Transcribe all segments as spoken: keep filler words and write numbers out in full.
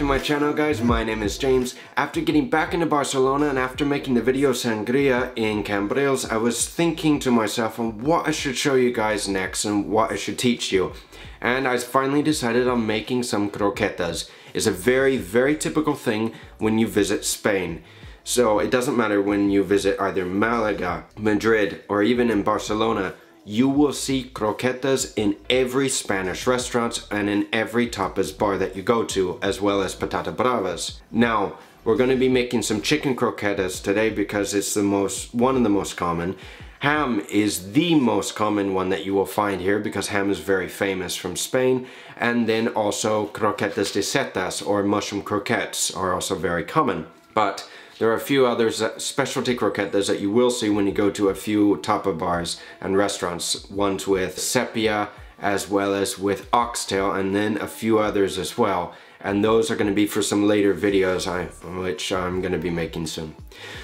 to my channel, guys. My name is James. After getting back into Barcelona and after making the video Sangria in Cambrils, I was thinking to myself on what I should show you guys next and what I should teach you. And I finally decided on making some croquetas. It's a very, very typical thing when you visit Spain. So it doesn't matter when you visit either Malaga, Madrid, or even in Barcelona, you will see croquetas in every Spanish restaurant and in every tapas bar that you go to, as well as patata bravas. Now, we're going to be making some chicken croquetas today because it's the most, one of the most common. Ham is the most common one that you will find here because ham is very famous from Spain. And then also croquetas de setas or mushroom croquettes are also very common. But there are a few other specialty croquetas that you will see when you go to a few tapa bars and restaurants. Ones with sepia as well as with oxtail, and then a few others as well. And those are going to be for some later videos, I, which I'm going to be making soon.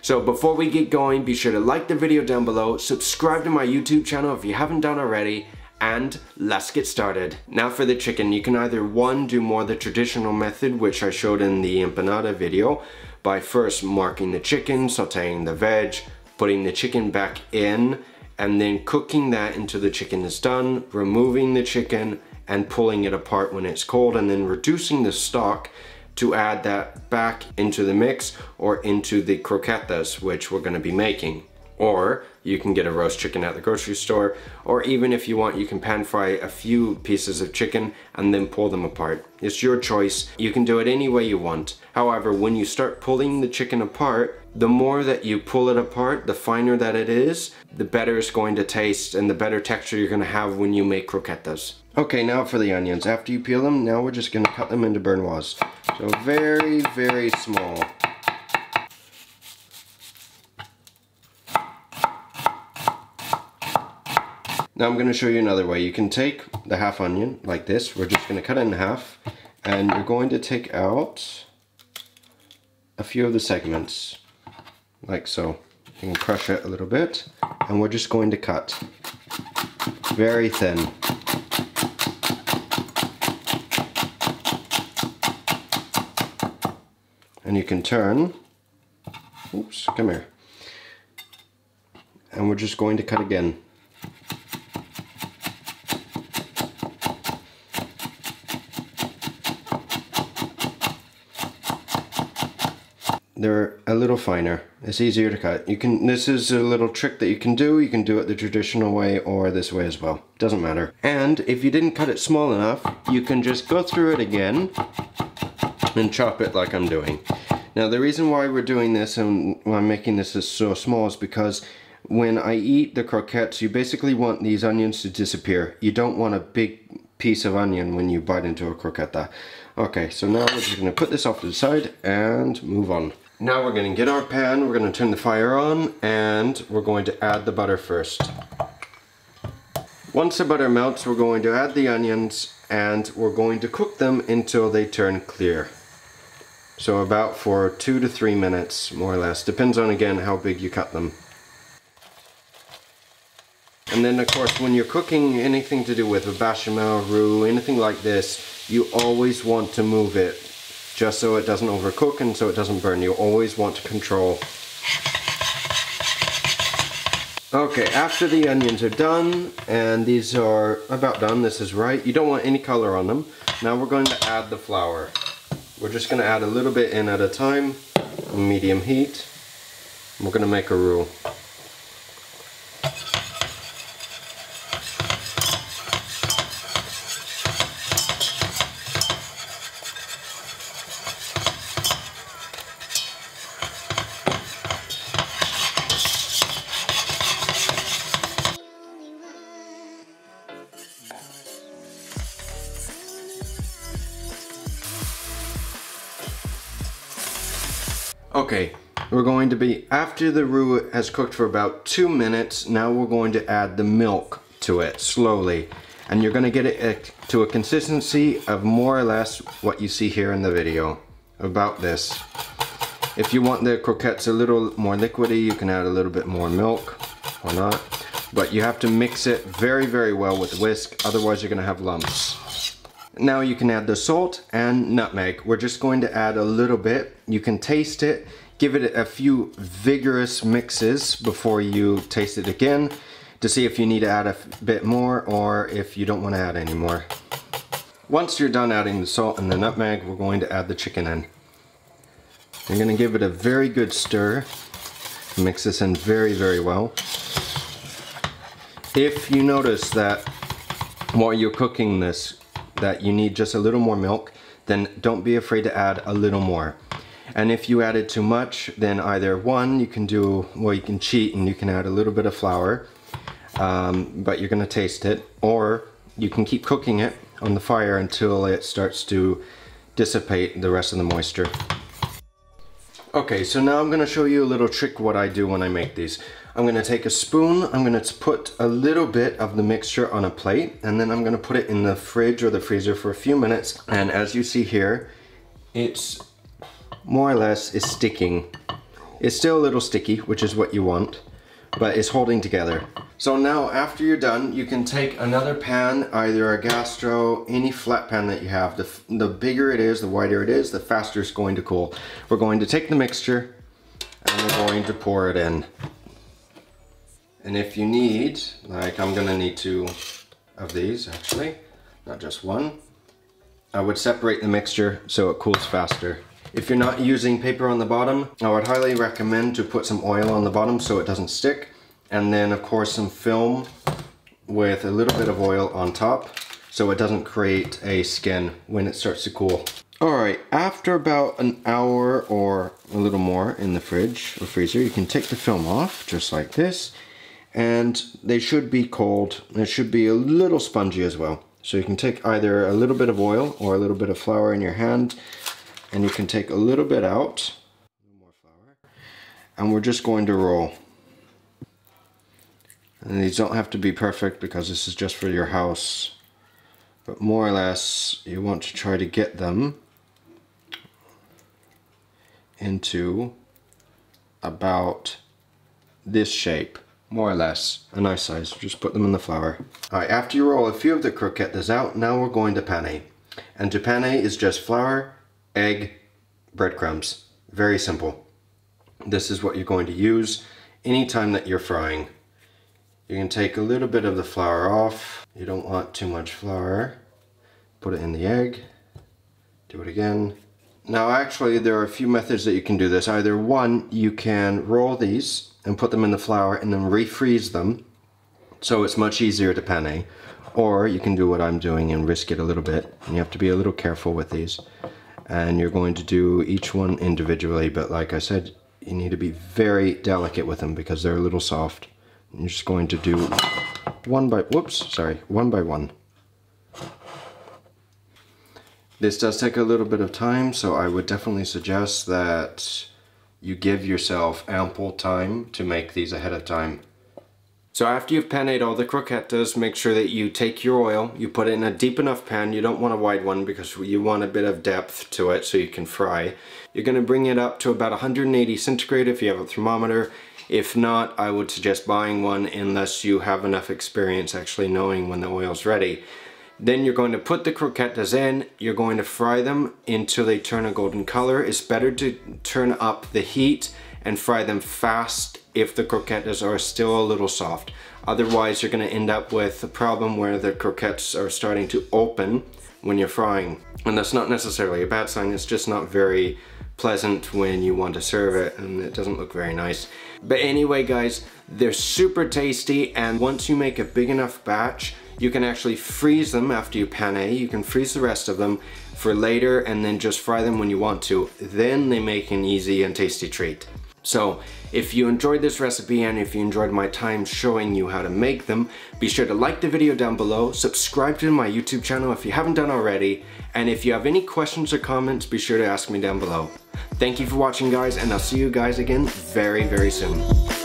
So before we get going, be sure to like the video down below, subscribe to my YouTube channel if you haven't done already, and let's get started. Now for the chicken, you can either one, do more the traditional method, which I showed in the empanada video, by first marking the chicken, sauteing the veg, putting the chicken back in, and then cooking that until the chicken is done, removing the chicken, and pulling it apart when it's cold, and then reducing the stock to add that back into the mix or into the croquetas, which we're gonna be making. Or you can get a roast chicken at the grocery store, or even if you want, you can pan fry a few pieces of chicken and then pull them apart. It's your choice. You can do it any way you want. However, when you start pulling the chicken apart, the more that you pull it apart, the finer that it is, the better it's going to taste and the better texture you're gonna have when you make croquetas. Okay, now for the onions. After you peel them, now we're just gonna cut them into bernois. So very, very small. Now I'm going to show you another way. You can take the half onion like this. We're just going to cut it in half, and you're going to take out a few of the segments, like so. You can crush it a little bit, and we're just going to cut very thin. And you can turn, oops, come here. And we're just going to cut again. They're a little finer. It's easier to cut. You can, this is a little trick that you can do. You can do it the traditional way or this way as well. Doesn't matter. And if you didn't cut it small enough, you can just go through it again and chop it like I'm doing. Now the reason why we're doing this and why I'm making this is so small is because when I eat the croquettes, you basically want these onions to disappear. You don't want a big piece of onion when you bite into a croqueta. Okay, so now we're just gonna put this off to the side and move on. Now we're gonna get our pan, we're gonna turn the fire on, and we're going to add the butter first. Once the butter melts, we're going to add the onions, and we're going to cook them until they turn clear. So about for two to three minutes, more or less. Depends on, again, how big you cut them. And then, of course, when you're cooking anything to do with a bechamel, roux, anything like this, you always want to move it, just so it doesn't overcook and so it doesn't burn. You always want to control. Okay, after the onions are done, and these are about done, this is right. You don't want any color on them. Now we're going to add the flour. We're just gonna add a little bit in at a time, medium heat. We're gonna make a roux. Okay, we're going to be, after the roux has cooked for about two minutes, now we're going to add the milk to it slowly. And you're gonna get it to a consistency of more or less what you see here in the video, about this. If you want the croquettes a little more liquidy, you can add a little bit more milk or not. But you have to mix it very, very well with the whisk, otherwise you're gonna have lumps. Now you can add the salt and nutmeg. We're just going to add a little bit. You can taste it, give it a few vigorous mixes before you taste it again to see if you need to add a bit more or if you don't want to add any more. Once you're done adding the salt and the nutmeg, we're going to add the chicken in. You're going to give it a very good stir. Mix this in very, very well. If you notice that while you're cooking this, that you need just a little more milk, then don't be afraid to add a little more. And if you added too much, then either one, you can do, well, you can cheat and you can add a little bit of flour, um, but you're gonna taste it, or you can keep cooking it on the fire until it starts to dissipate the rest of the moisture. Okay, so now I'm gonna show you a little trick what I do when I make these. I'm gonna take a spoon, I'm gonna put a little bit of the mixture on a plate, and then I'm gonna put it in the fridge or the freezer for a few minutes. And as you see here, it's more or less is sticking. It's still a little sticky, which is what you want, but it's holding together. So now after you're done, you can take another pan, either a gastro, any flat pan that you have. The, the bigger it is, the wider it is, the faster it's going to cool. We're going to take the mixture and we're going to pour it in. And if you need, like I'm gonna need two of these actually, not just one. I would separate the mixture so it cools faster. If you're not using paper on the bottom, I would highly recommend to put some oil on the bottom so it doesn't stick. And then of course some film with a little bit of oil on top so it doesn't create a skin when it starts to cool. All right, after about an hour or a little more in the fridge or freezer, you can take the film off just like this. And they should be cold. It should be a little spongy as well. So you can take either a little bit of oil or a little bit of flour in your hand, and you can take a little bit out, more flour, and we're just going to roll. And these don't have to be perfect because this is just for your house, but more or less you want to try to get them into about this shape, more or less a nice size. Just put them in the flour. All right, after you roll a few of the croquettes out, now we're going to pané, and to pané is just flour, egg, breadcrumbs. Very simple. This is what you're going to use anytime that you're frying. You can take a little bit of the flour off. You don't want too much flour. Put it in the egg. Do it again. Now actually there are a few methods that you can do this. Either one, you can roll these and put them in the flour and then refreeze them so it's much easier to pané. Or you can do what I'm doing and risk it a little bit. And you have to be a little careful with these. And you're going to do each one individually, but like I said, you need to be very delicate with them because they're a little soft. And you're just going to do one by, whoops, sorry, one by one. This does take a little bit of time, so I would definitely suggest that you give yourself ample time to make these ahead of time. So after you've panéed all the croquettes, make sure that you take your oil, you put it in a deep enough pan. You don't want a wide one because you want a bit of depth to it so you can fry. You're going to bring it up to about one hundred eighty centigrade if you have a thermometer. If not, I would suggest buying one unless you have enough experience actually knowing when the oil's ready. Then you're going to put the croquettes in, you're going to fry them until they turn a golden color. It's better to turn up the heat and fry them fast if the croquettes are still a little soft. Otherwise, you're gonna end up with a problem where the croquettes are starting to open when you're frying. And that's not necessarily a bad sign, it's just not very pleasant when you want to serve it, and it doesn't look very nice. But anyway, guys, they're super tasty, and once you make a big enough batch, you can actually freeze them after you pané. You can freeze the rest of them for later and then just fry them when you want to. Then they make an easy and tasty treat. So if you enjoyed this recipe and if you enjoyed my time showing you how to make them, be sure to like the video down below, subscribe to my YouTube channel if you haven't done already, and if you have any questions or comments, be sure to ask me down below. Thank you for watching, guys, and I'll see you guys again very, very soon.